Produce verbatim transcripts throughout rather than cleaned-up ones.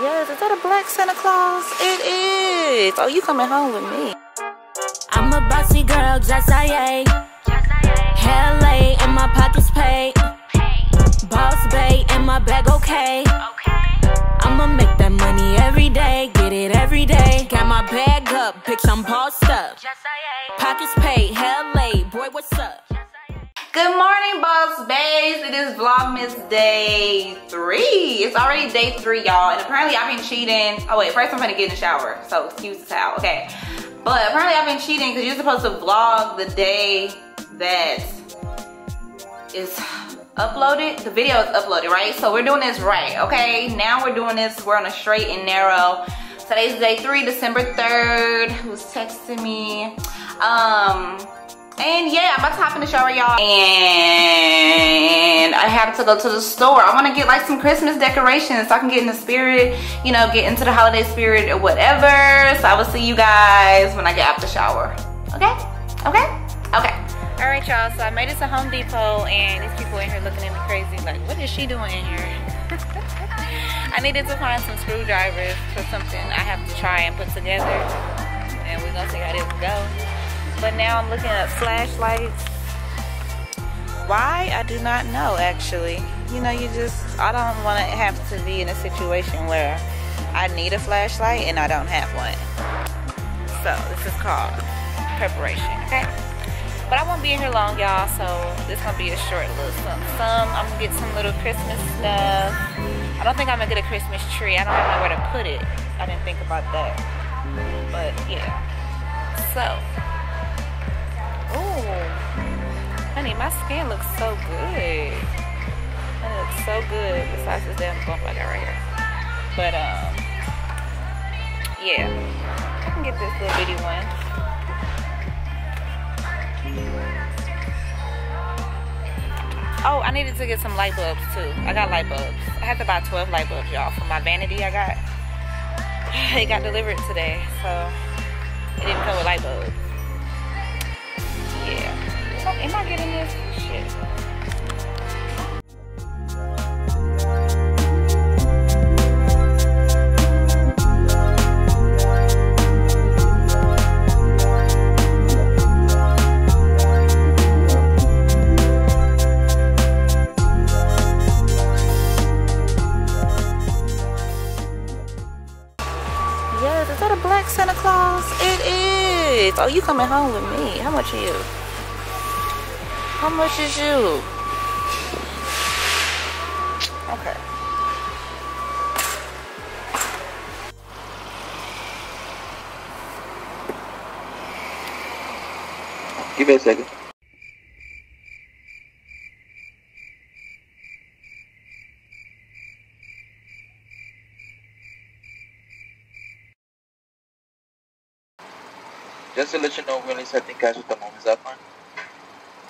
Yes, is that a black Santa Claus? It is. Oh, you coming home with me. I'm a bossy girl, just I A. Hair lay and my pockets paid. Boss bay and my bag okay. I'ma make that money every day, get it every day. Got my bag up, bitch, I'm bossed up. Pockets paid, hair laid, boy, what's up? Good morning, boss babes. It is Vlogmas day three. It's already day three, y'all. And apparently I've been cheating. Oh wait, first I'm gonna get in the shower, so excuse the towel, okay. But apparently I've been cheating because you're supposed to vlog the day that is uploaded. The video is uploaded, right? So we're doing this right, okay? Now we're doing this, we're on a straight and narrow. Today's day three, December third. Who's texting me? Um, And yeah, I'm about to hop in the shower, y'all. And I have to go to the store. I want to get like some Christmas decorations so I can get in the spirit, you know, get into the holiday spirit or whatever. So I will see you guys when I get out the shower. Okay? Okay? Okay. All right, y'all. So I made it to Home Depot and these people in here looking at me crazy. Like, what is she doing in here? I needed to find some screwdrivers for something I have to try and put together. And we're going to see how this goes. But now I'm looking at flashlights. Why? I do not know, actually. You know, you just, I don't want to have to be in a situation where I need a flashlight and I don't have one. So this is called preparation, okay? But I won't be in here long, y'all, so this is going to be a short little something. Some, I'm going to get some little Christmas stuff. I don't think I'm going to get a Christmas tree. I don't know where to put it. I didn't think about that. But yeah. So. Honey, my skin looks so good. It looks so good. Besides this damn bump I got right here. But, um, yeah. I can get this little bitty one. Oh, I needed to get some light bulbs, too. I got light bulbs. I had to buy twelve light bulbs, y'all, for my vanity I got. It got delivered today, so it didn't come with light bulbs. Yeah. Oh, am I getting this? Shit. Yes, is that a black Santa Claus? It is. Oh, you coming home with me. How much are you? How much is you? Okay. Give me a second. Just to let you know, we're only accepting cash at the moment. Is that fine?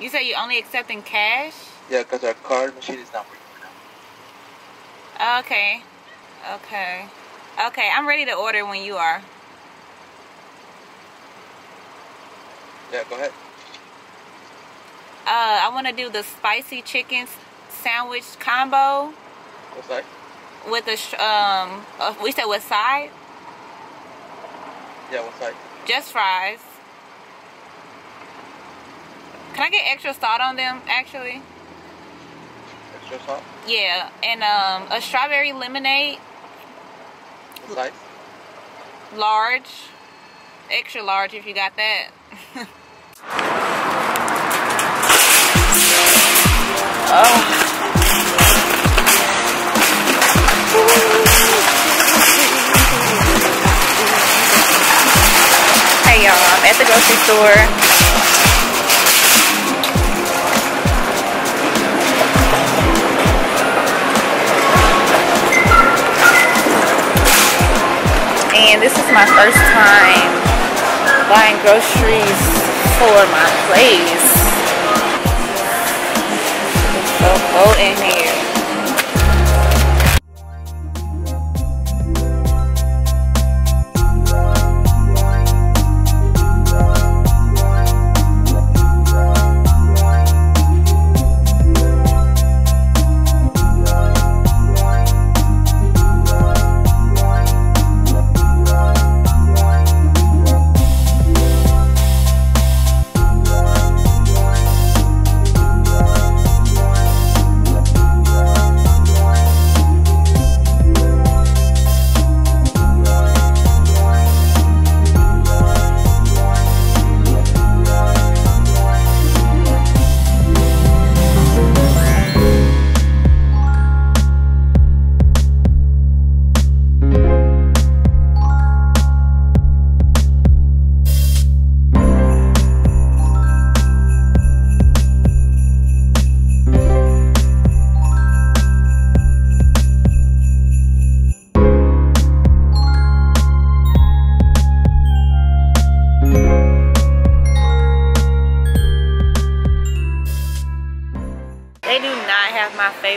You say you're only accepting cash? Yeah, because our card machine is not working now. Okay. Okay. Okay, I'm ready to order when you are. Yeah, go ahead. Uh, I want to do the spicy chicken sandwich combo. What side? With a, um, uh, we said what side? Yeah, what side? Just fries. Can I get extra salt on them, actually? Extra salt? Yeah, and um, a strawberry lemonade. What size? Large. Extra large if you got that. Oh. Hey, y'all. I'm at the grocery store. And this is my first time buying groceries for my place. It's so cold in here.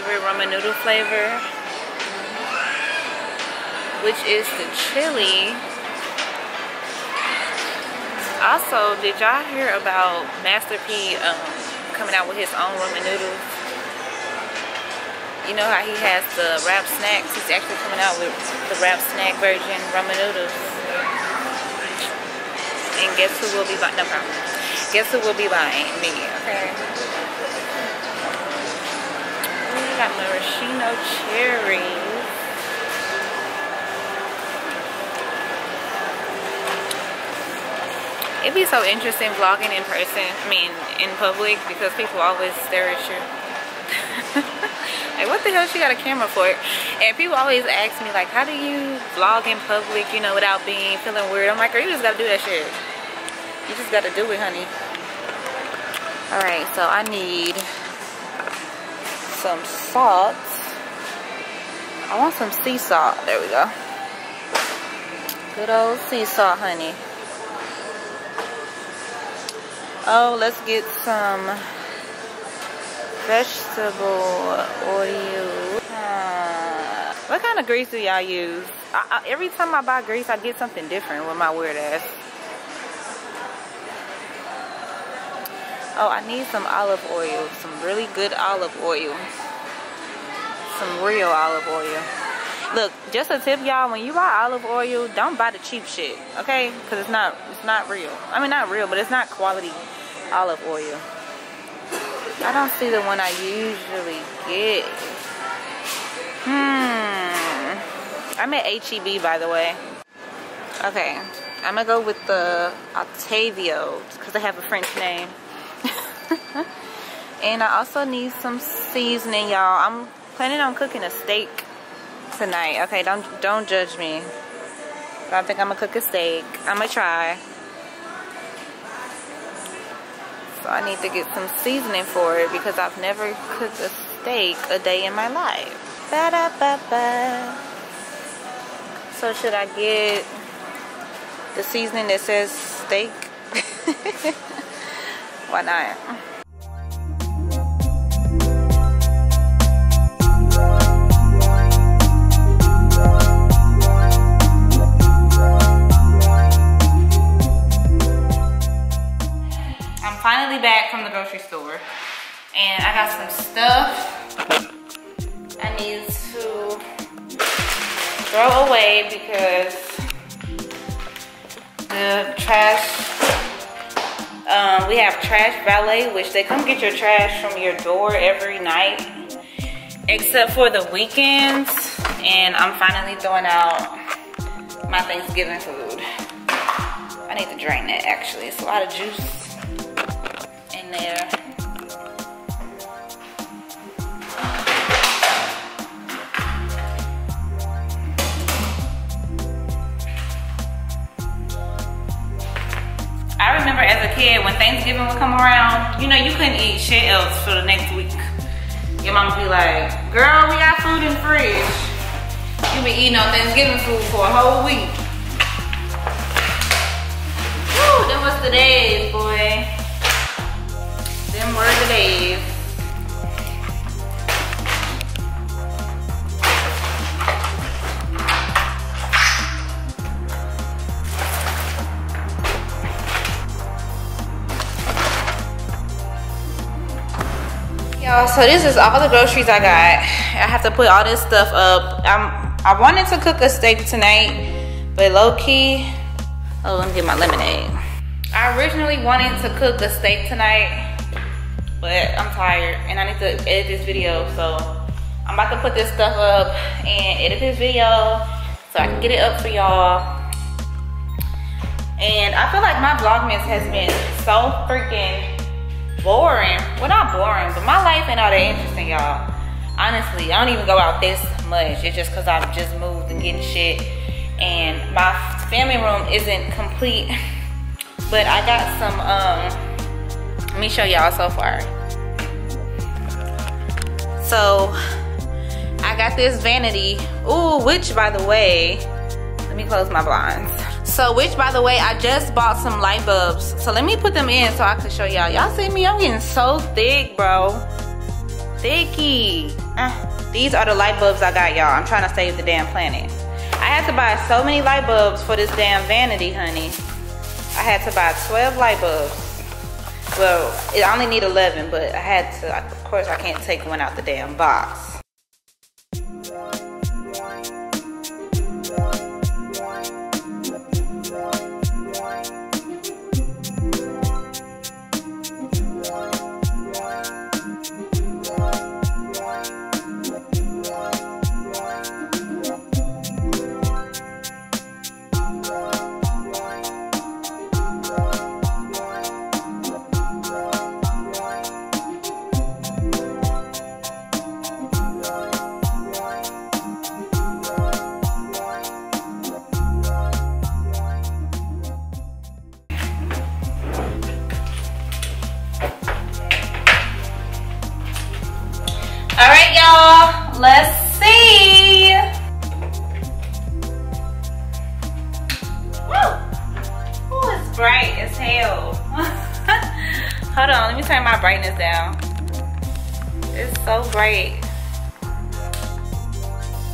flavor, ramen noodle flavor, which is the chili. Also, did y'all hear about Master P um, coming out with his own ramen noodles? You know how he has the wrapped snacks? He's actually coming out with the wrapped snack version ramen noodles. And guess who will be buying? No problem. Guess who will be buying? Me. Okay. We got maraschino cherries. It'd be so interesting vlogging in person, I mean in public, because people always stare at you. Like, what the hell, she got a camera for it? And people always ask me, like, how do you vlog in public, you know, without being feeling weird? I'm like, girl, you just gotta do that shit. You just gotta do it, honey. Alright, so I need some salt. I want some sea salt. There we go. Good old sea salt, honey. Oh, let's get some vegetable oil. Uh, what kind of grease do y'all use? I, I, every time I buy grease, I get something different with my weird ass. Oh, I need some olive oil. Some really good olive oil. Some real olive oil. Look, just a tip, y'all. When you buy olive oil, don't buy the cheap shit, okay? Because it's not, it's not real. I mean, not real, but it's not quality olive oil. I don't see the one I usually get. Hmm. I'm at H E B, by the way. Okay, I'm gonna go with the Ottavio because I have a French name. And I also need some seasoning, y'all. I'm planning on cooking a steak tonight. Okay, don't don't judge me. I think I'm gonna cook a steak. I'm gonna try. So I need to get some seasoning for it because I've never cooked a steak a day in my life. Ba da ba ba. So should I get the seasoning that says steak? Why not? Finally back from the grocery store, and I got some stuff I need to throw away because the trash, um, we have trash valet, which they come get your trash from your door every night except for the weekends, and I'm finally throwing out my Thanksgiving food. I need to drain that actually, it's a lot of juice there. I remember as a kid when Thanksgiving would come around, you know, you couldn't eat shit else for the next week. Your mom would be like, girl, we got food in the fridge. You been eating on Thanksgiving food for a whole week. Woo, that was the days, boy. Them were the days. Y'all, so this is all the groceries I got. I have to put all this stuff up. I'm, I wanted to cook a steak tonight, but low-key, oh, let me get my lemonade. I originally wanted to cook a steak tonight, but I'm tired and I need to edit this video, so I'm about to put this stuff up and edit this video so I can get it up for y'all. And I feel like my Vlogmas has been so freaking boring. Well, not boring, but my life ain't all that interesting, y'all. Honestly, I don't even go out this much. It's just because I've just moved and getting shit, and my family room isn't complete. But I got some um let me show y'all so far. So I got this vanity, ooh, which by the way, let me close my blinds. So which by the way, I just bought some light bulbs. So let me put them in so I can show y'all. Y'all see me, I'm getting so thick, bro. thicky. Uh, these are the light bulbs I got, y'all. I'm trying to save the damn planet. I had to buy so many light bulbs for this damn vanity, honey. I had to buy twelve light bulbs. Well, I only need eleven, but I had to, of course, I can't take one out the damn box. Let's see. Woo! Ooh, it's bright as hell. Hold on, let me turn my brightness down. It's so bright.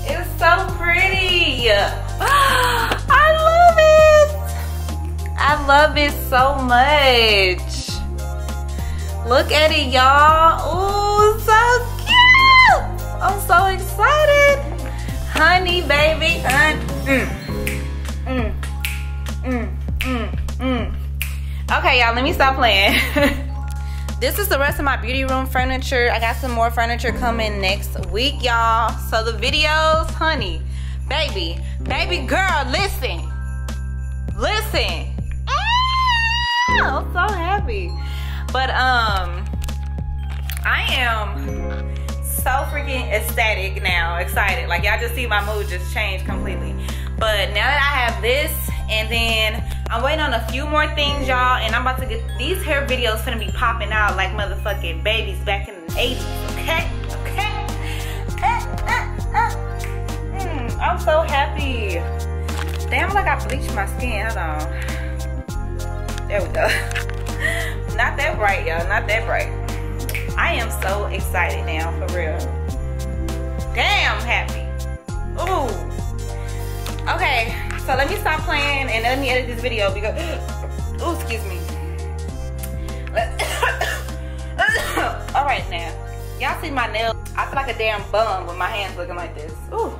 It's so pretty. I love it. I love it so much. Look at it, y'all. Ooh, so cute. I'm so excited. Honey, baby. Hun mm. Mm. Mm. Mm. Mm. Okay, y'all, let me stop playing. This is the rest of my beauty room furniture. I got some more furniture coming next week, y'all. So the videos, honey, baby, baby girl, listen. Listen. Ah, I'm so happy. But, um, I am... so freaking ecstatic now, excited. Like, y'all just see my mood just change completely. But now that I have this, and then I'm waiting on a few more things, y'all, and I'm about to get these hair videos gonna be popping out like motherfucking babies back in the eighties, okay? Okay? Uh, uh, uh. Mm, I'm so happy. Damn, like I bleached my skin, hold on. There we go. Not that bright, y'all, not that bright. I am so excited now, for real. Damn happy. Ooh. Okay, so let me stop playing and let me edit this video because, ooh, excuse me. All right now, y'all see my nails. I feel like a damn bum with my hands looking like this. Ooh.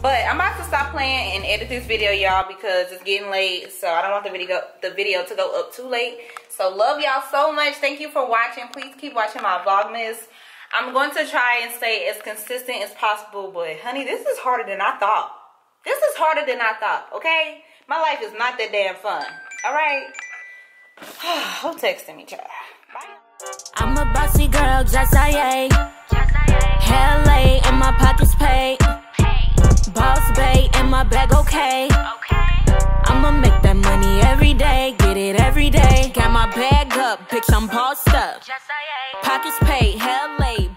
But I'm about to stop playing and edit this video, y'all, because it's getting late. So I don't want the video, the video to go up too late. So love y'all so much. Thank you for watching. Please keep watching my Vlogmas. I'm going to try and stay as consistent as possible. But, honey, this is harder than I thought. This is harder than I thought, okay? My life is not that damn fun, all right? Who texting me, child? Bye. I'm a bossy girl, just I ain't. Hair late and my pockets paid. Boss bae in my bag, okay. Okay. I'ma make that money every day, get it every day. Got my bag up, bitch, I'm bossed up. Pockets paid, hell late.